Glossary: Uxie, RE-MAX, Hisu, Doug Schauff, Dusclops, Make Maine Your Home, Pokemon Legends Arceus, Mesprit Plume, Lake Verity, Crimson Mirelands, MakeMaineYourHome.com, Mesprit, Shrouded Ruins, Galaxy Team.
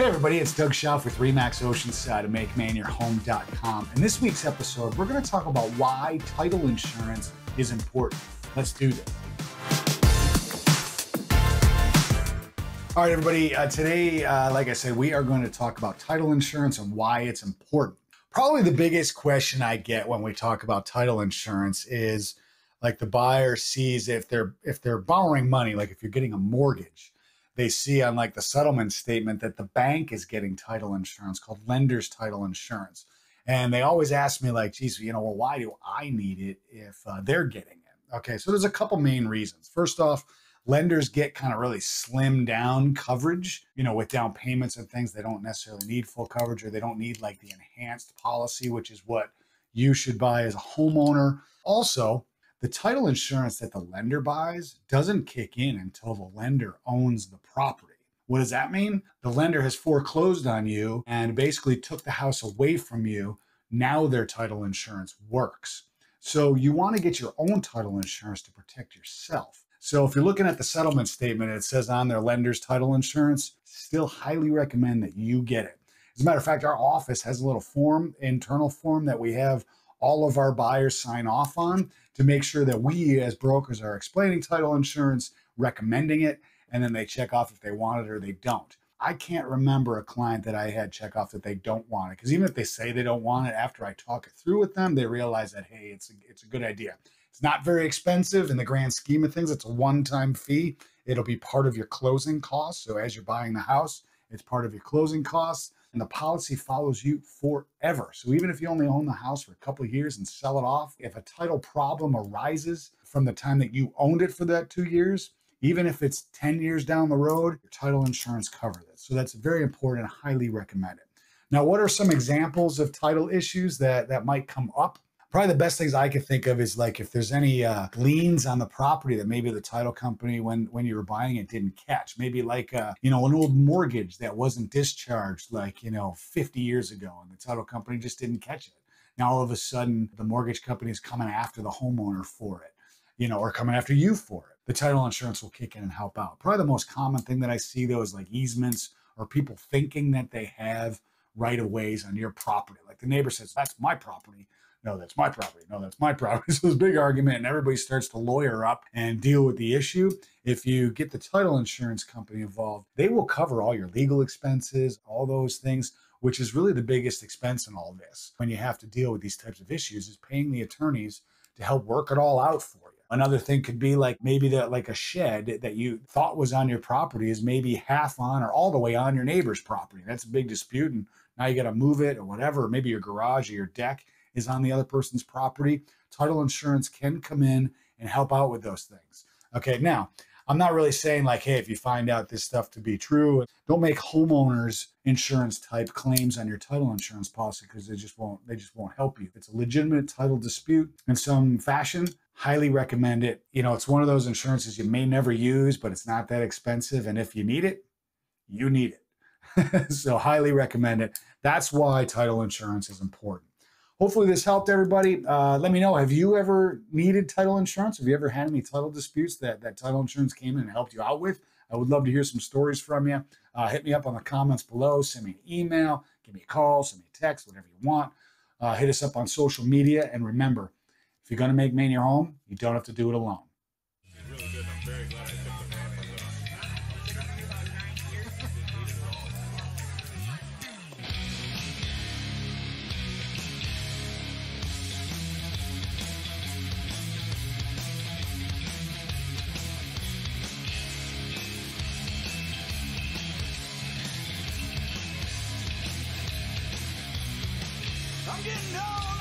Hey everybody, it's Doug Schauff with RE-MAX Oceanside of MakeMaineYourHome.com. In this week's episode, we're going to talk about why title insurance is important. Let's do this. All right, everybody, today, like I said, we are going to talk about title insurance and why it's important. Probably the biggest question I get when we talk about title insurance is like the buyer sees if they're borrowing money, like if you're getting a mortgage, they see on like the settlement statement that the bank is getting title insurance called lender's title insurance. And they always ask me like, geez, you know, well, why do I need it if they're getting it? Okay, so there's a couple main reasons. First off, lenders get kind of really slim down coverage, you know, with down payments and things. They don't necessarily need full coverage, or they don't need like the enhanced policy, which is what you should buy as a homeowner. Also, the title insurance that the lender buys doesn't kick in until the lender owns the property. What does that mean? The lender has foreclosed on you and basically took the house away from you. Now their title insurance works. So you want to get your own title insurance to protect yourself. So if you're looking at the settlement statement, it says on their lender's title insurance, still highly recommend that you get it. As a matter of fact, our office has a little form, internal form that we have all of our buyers sign off on to make sure that we as brokers are explaining title insurance, recommending it, and then they check off if they want it or they don't. I can't remember a client that I had check off that they don't want it, because even if they say they don't want it, after I talk it through with them, they realize that, hey, it's a good idea. It's not very expensive in the grand scheme of things. It's a one-time fee. It'll be part of your closing costs. So as you're buying the house, it's part of your closing costs. And the policy follows you forever. So even if you only own the house for a couple of years and sell it off, if a title problem arises from the time that you owned it for that 2 years, even if it's 10 years down the road, your title insurance covers it. So that's very important and highly recommended. Now, what are some examples of title issues that might come up? Probably the best things I could think of is like if there's any liens on the property that maybe the title company, when you were buying it, didn't catch. Maybe like, you know, an old mortgage that wasn't discharged like, you know, 50 years ago, and the title company just didn't catch it. Now, all of a sudden, the mortgage company is coming after the homeowner for it, you know, or coming after you for it. The title insurance will kick in and help out. Probably the most common thing that I see, though, is like easements or people thinking that they have right-of-ways on your property. Like the neighbor says, that's my property. No, that's my property. No, that's my property. So this big argument, and everybody starts to lawyer up and deal with the issue. If you get the title insurance company involved, they will cover all your legal expenses, all those things, which is really the biggest expense in all this. When you have to deal with these types of issues is paying the attorneys to help work it all out for you. Another thing could be like maybe that like a shed that you thought was on your property is maybe half on or all the way on your neighbor's property. That's a big dispute, and now you got to move it or whatever. Maybe your garage or your deck is on the other person's property. Title insurance can come in and help out with those things. Okay, now, I'm not really saying like, hey, if you find out this stuff to be true, don't make homeowners insurance type claims on your title insurance policy, because they just won't help you. It's a legitimate title dispute in some fashion. Highly recommend it. You know, it's one of those insurances you may never use, but it's not that expensive. And if you need it, you need it. So highly recommend it. That's why title insurance is important. Hopefully this helped everybody. Let me know, have you ever needed title insurance? Have you ever had any title disputes that title insurance came in and helped you out with? I would love to hear some stories from you. Hit me up on the comments below. Send me an email, give me a call, send me a text, whatever you want. Hit us up on social media. And remember, if you're going to make Maine your home, you don't have to do it alone. It's really good. I'm very glad I took the ramp. I'm getting old.